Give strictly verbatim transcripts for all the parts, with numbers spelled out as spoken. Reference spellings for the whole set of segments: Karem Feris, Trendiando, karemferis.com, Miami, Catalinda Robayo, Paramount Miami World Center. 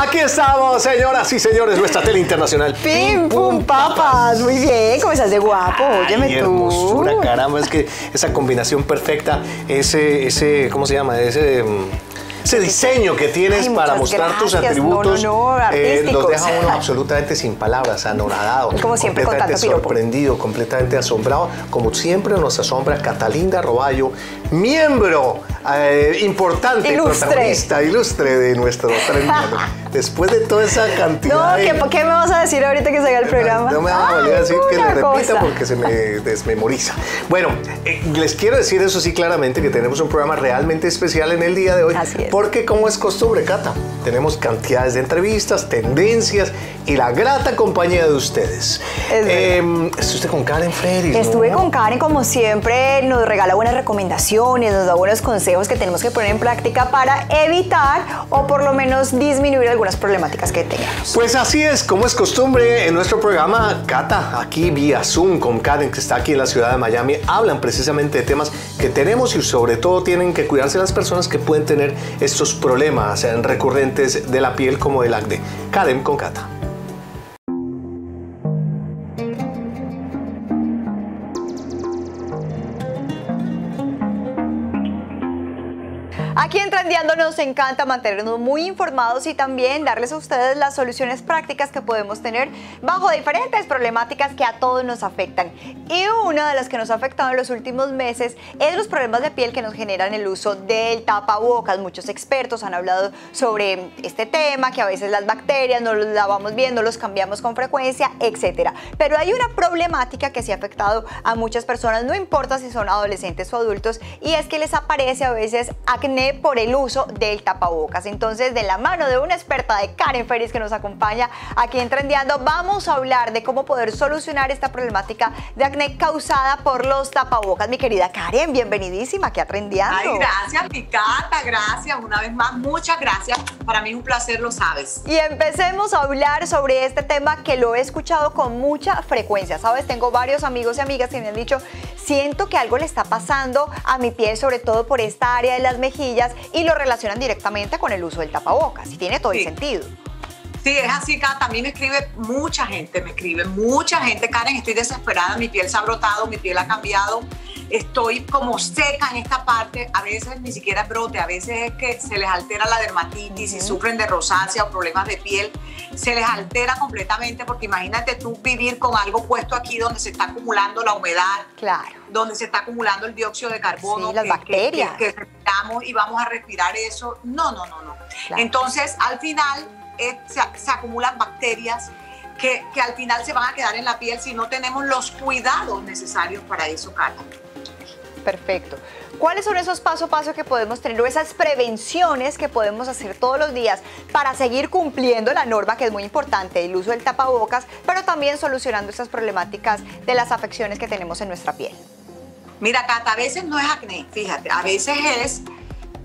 Aquí estamos, señoras y señores, nuestra tele internacional. ¡Pim, pum, papas! Muy bien, ¿cómo estás de guapo? Óyeme tú. Hermosura, caramba, es que esa combinación perfecta, ese, ese, ¿cómo se llama? Ese... Ese diseño que tienes. Ay, para mostrar gracias. Tus atributos no, no, no, eh, los deja uno absolutamente sin palabras, anonadado, como siempre, completamente con sorprendido, piropo. Completamente asombrado, como siempre nos asombra Catalinda Robayo, miembro eh, importante, ilustre. Protagonista, ilustre de nuestro Trendiando. Después de toda esa cantidad... No, ¿qué, de... ¿qué me vas a decir ahorita que se haga el programa? No me vas a volver a decir que lo repita porque se me desmemoriza. Bueno, eh, les quiero decir eso sí claramente, que tenemos un programa realmente especial en el día de hoy. Así es. Porque como es costumbre, Cata, tenemos cantidades de entrevistas, tendencias y la grata compañía de ustedes. Es eh, Estuviste con Karem Feris. Estuve ¿no? con Karem, como siempre, nos regala buenas recomendaciones, nos da buenos consejos que tenemos que poner en práctica para evitar o por lo menos disminuir algunas problemáticas que tengamos. Pues así es, como es costumbre en nuestro programa, Cata, aquí vía Zoom con Karem, que está aquí en la ciudad de Miami, hablan precisamente de temas que tenemos y sobre todo tienen que cuidarse las personas que pueden tener estos problemas recurrentes de la piel como del acné. Karem con Cata. Aquí en Trendiando nos encanta mantenernos muy informados y también darles a ustedes las soluciones prácticas que podemos tener bajo diferentes problemáticas que a todos nos afectan. Y una de las que nos ha afectado en los últimos meses es los problemas de piel que nos generan el uso del tapabocas. Muchos expertos han hablado sobre este tema, que a veces las bacterias no los lavamos bien, no los cambiamos con frecuencia, etcétera. Pero hay una problemática que sí ha afectado a muchas personas, no importa si son adolescentes o adultos, y es que les aparece a veces acné por el uso del tapabocas. Entonces, de la mano de una experta de Karem Feris que nos acompaña aquí en Trendiando, vamos a hablar de cómo poder solucionar esta problemática de acné causada por los tapabocas. Mi querida Karem, bienvenidísima aquí a Trendiando. Ay, gracias, mi Cata, gracias. Una vez más, muchas gracias. Para mí es un placer, lo sabes. Y empecemos a hablar sobre este tema que lo he escuchado con mucha frecuencia. Sabes, tengo varios amigos y amigas que me han dicho, siento que algo le está pasando a mi piel, sobre todo por esta área de las mejillas, y lo relacionan directamente con el uso del tapabocas, y tiene todo sí. el sentido. Sí, es así, Cata. A mí me escribe mucha gente, me escribe mucha gente, Karem, estoy desesperada, mi piel se ha brotado, mi piel ha cambiado, estoy como seca en esta parte, a veces ni siquiera brote, a veces es que se les altera la dermatitis, uh-huh. si sufren de rosácea o problemas de piel, se les altera completamente, porque imagínate tú vivir con algo puesto aquí donde se está acumulando la humedad. Claro. Donde se está acumulando el dióxido de carbono, sí, las que, bacterias. Que, que respiramos y vamos a respirar eso. No, no, no, no. Claro. Entonces, al final eh, se, se acumulan bacterias que, que al final se van a quedar en la piel si no tenemos los cuidados necesarios para eso, Karem. Perfecto. ¿Cuáles son esos paso a paso que podemos tener o esas prevenciones que podemos hacer todos los días para seguir cumpliendo la norma, que es muy importante, el uso del tapabocas, pero también solucionando estas problemáticas de las afecciones que tenemos en nuestra piel? Mira, Cata, a veces no es acné, fíjate, a veces es,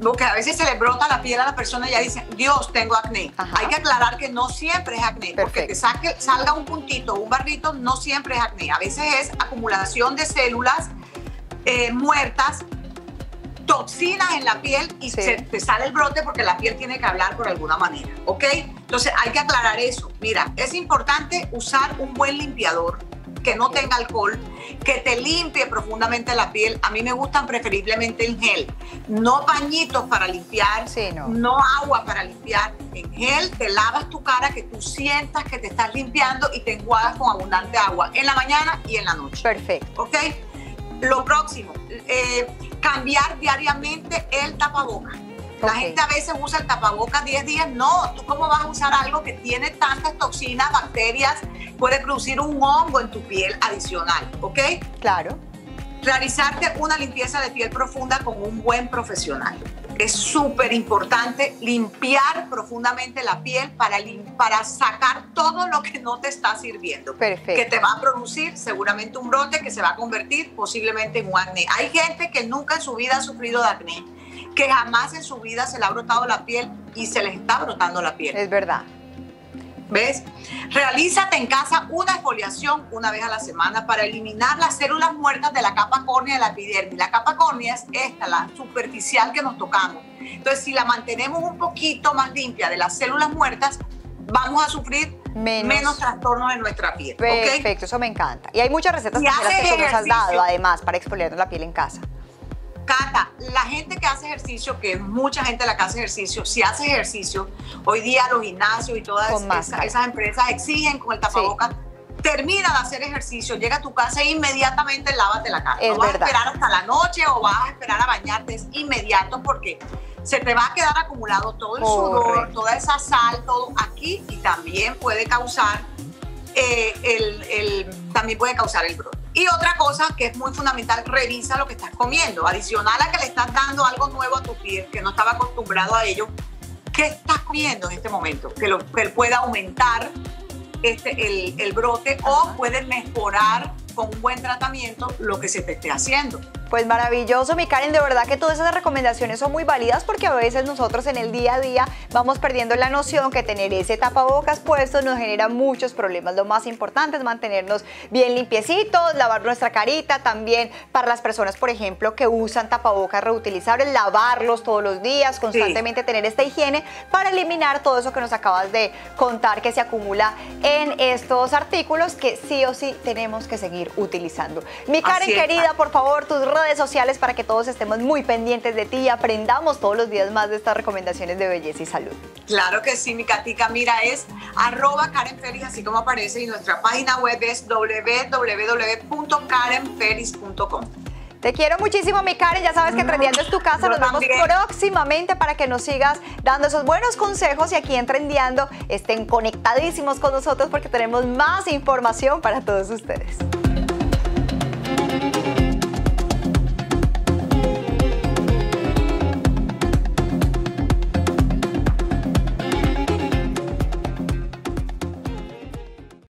porque a veces se le brota la piel a la persona y ya dicen, Dios, tengo acné. Ajá. Hay que aclarar que no siempre es acné. Perfecto. Porque te saque, salga un puntito, un barrito, no siempre es acné. A veces es acumulación de células eh, muertas, toxinas en la piel y sí. se te sale el brote porque la piel tiene que hablar por alguna manera, ¿ok? Entonces hay que aclarar eso. Mira, es importante usar un buen limpiador que no tenga alcohol, que te limpie profundamente la piel. A mí me gustan preferiblemente en gel, no pañitos para limpiar, sí, no. no agua para limpiar. En gel te lavas tu cara, que tú sientas que te estás limpiando, y te enjuagas con abundante agua en la mañana y en la noche. Perfecto. ¿Ok? Lo próximo, eh, cambiar diariamente el tapabocas. La okay. gente a veces usa el tapabocas diez días. No, ¿tú cómo vas a usar algo que tiene tantas toxinas, bacterias? Puede producir un hongo en tu piel adicional, ¿ok? Claro. Realizarte una limpieza de piel profunda con un buen profesional. Es súper importante limpiar profundamente la piel para, para sacar todo lo que no te está sirviendo. Perfecto. Que te va a producir seguramente un brote que se va a convertir posiblemente en un acné. Hay gente que nunca en su vida ha sufrido de acné, que jamás en su vida se le ha brotado la piel y se les está brotando la piel. Es verdad. ¿Ves? Realízate en casa una exfoliación una vez a la semana para eliminar las células muertas de la capa córnea de la epidermis. La capa córnea es esta, la superficial que nos tocamos. Entonces, si la mantenemos un poquito más limpia de las células muertas, vamos a sufrir menos, menos trastornos en nuestra piel. Perfecto, ¿okay? Eso me encanta. Y hay muchas recetas que tú nos has dado, además, para exfoliarnos la piel en casa. Cata, la gente que hace ejercicio, que mucha gente la que hace ejercicio, si hace ejercicio, hoy día los gimnasios y todas esas, esas empresas exigen con el tapabocas, sí. Termina de hacer ejercicio, llega a tu casa e inmediatamente lávate la cara. Es no vas verdad. a esperar hasta la noche o vas a esperar a bañarte, es inmediato porque se te va a quedar acumulado todo el Correcto. sudor, toda esa sal, todo aquí y también puede causar, eh, el, el, también puede causar el brote. Y otra cosa que es muy fundamental, revisa lo que estás comiendo. Adicional a que le estás dando algo nuevo a tu piel, que no estaba acostumbrado a ello, ¿qué estás comiendo en este momento? Que, lo, que pueda aumentar este, el, el brote Ajá. o puede mejorar con un buen tratamiento lo que se te esté haciendo. Pues maravilloso, mi Karem, de verdad que todas esas recomendaciones son muy válidas porque a veces nosotros en el día a día vamos perdiendo la noción que tener ese tapabocas puesto nos genera muchos problemas. Lo más importante es mantenernos bien limpiecitos, lavar nuestra carita, también para las personas, por ejemplo, que usan tapabocas reutilizables, lavarlos todos los días, constantemente sí. tener esta higiene para eliminar todo eso que nos acabas de contar que se acumula en estos artículos que sí o sí tenemos que seguir utilizando. Mi Karem querida, por favor, tus redes redes sociales para que todos estemos muy pendientes de ti y aprendamos todos los días más de estas recomendaciones de belleza y salud. Claro que sí, mi Katica, mira, es arroba Karem Feris, así como aparece, y nuestra página web es w w w punto karem feris punto com. Te quiero muchísimo, mi Karem, ya sabes que Trendiando es tu casa, nos vemos próximamente para que nos sigas dando esos buenos consejos y aquí en Trendiando estén conectadísimos con nosotros porque tenemos más información para todos ustedes.